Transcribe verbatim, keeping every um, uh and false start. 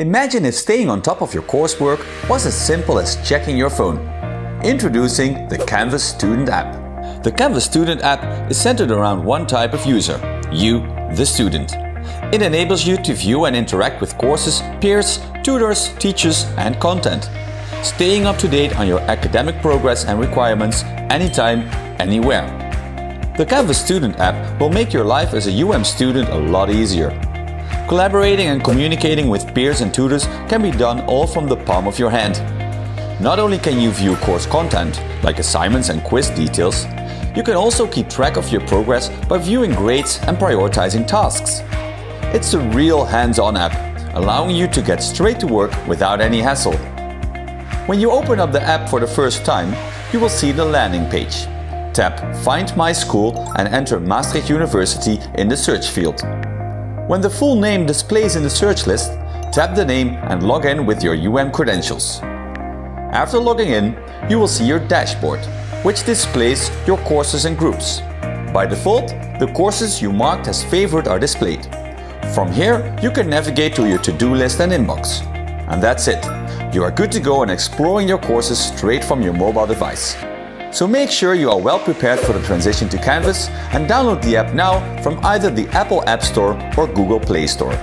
Imagine if staying on top of your coursework was as simple as checking your phone. Introducing the Canvas Student App. The Canvas Student App is centered around one type of user, you, the student. It enables you to view and interact with courses, peers, tutors, teachers and content. Staying up to date on your academic progress and requirements anytime, anywhere. The Canvas Student App will make your life as a U M student a lot easier. Collaborating and communicating with peers and tutors can be done all from the palm of your hand. Not only can you view course content, like assignments and quiz details, you can also keep track of your progress by viewing grades and prioritizing tasks. It's a real hands-on app, allowing you to get straight to work without any hassle. When you open up the app for the first time, you will see the landing page. Tap Find My School and enter Maastricht University in the search field. When the full name displays in the search list, tap the name and log in with your U M credentials. After logging in, you will see your dashboard, which displays your courses and groups. By default, the courses you marked as favorite are displayed. From here, you can navigate to your to-do list and inbox. And that's it. You are good to go in exploring your courses straight from your mobile device. So make sure you are well prepared for the transition to Canvas and download the app now from either the Apple App Store or Google Play Store.